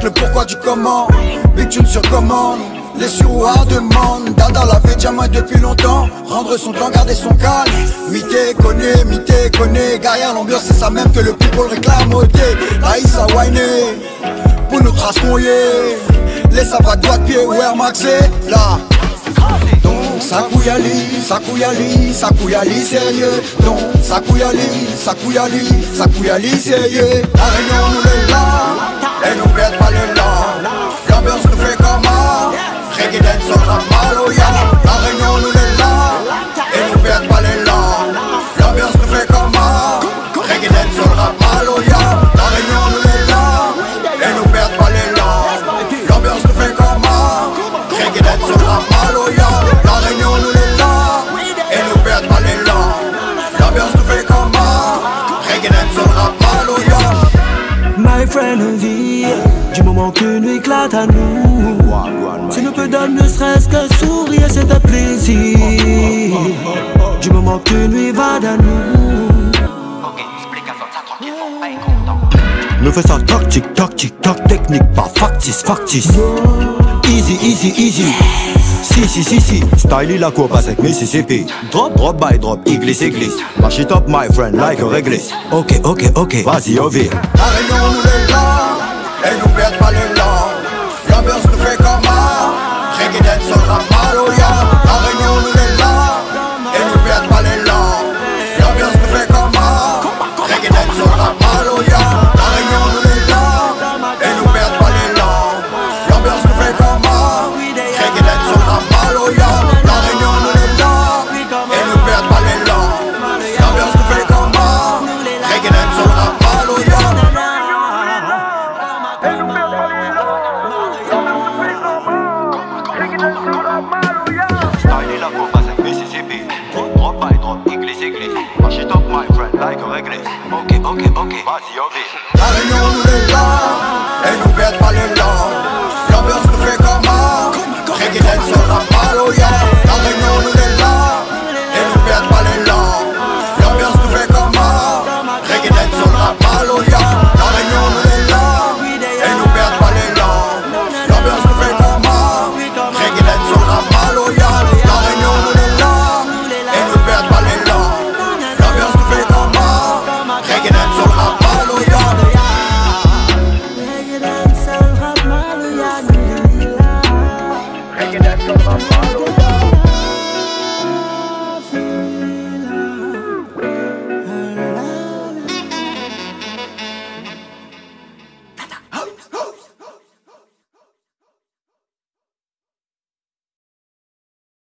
avec le pourquoi du comment. Mais tu me surcommandes, les sous à demande. Dada l'avait déjà mal depuis longtemps. Rendre son temps, garder son calme. Mité, connaît. Gaillard, l'ambiance c'est ça même que le people réclame. Ok, Aïs a whiné pour nos traces mouillées. Les sabras de doigts de pied, ouais, maxé, là. Donc, Sakouyali, sérieux. Donc, Sakouyali, sérieux. La Réunion nous le lave, et nous perd pas le lave. L'ambiance nous fait comme un reggae dance sur la maloya. La Réunion nous le lave, et nous perd pas le lave. L'ambiance nous fait comme un reggae dance sur la maloya. La Réunion nous le lave, et nous perd pas le lave. L'ambiance nous fait comme un reggae dance sur la maloya. My friend, vie, du moment qu'une éclate à nous. Si nous peut donner ne serait-ce qu'un sourire, c'est un plaisir. Du moment qu'une nuit va d'un nous. Ne fais ça tactique, technique, pas factice. Easy. Si, style la courbe avec Mississippi. Drop by drop, glisse. Mash it up my friend like a réglisse. Ok, vas-y au vire. La Réunion nous le lave, et nous perd pas le lave. L'ambiance nous fait comme un reggae dance sur la maloya. La Réunion nous le lave, et nous perd pas le lave. L'ambiance nous fait comme un reggae dance sur la maloya. La Réunion nous le lave, et nous perd pas le lave. L'ambiance nous fait comme vas-y,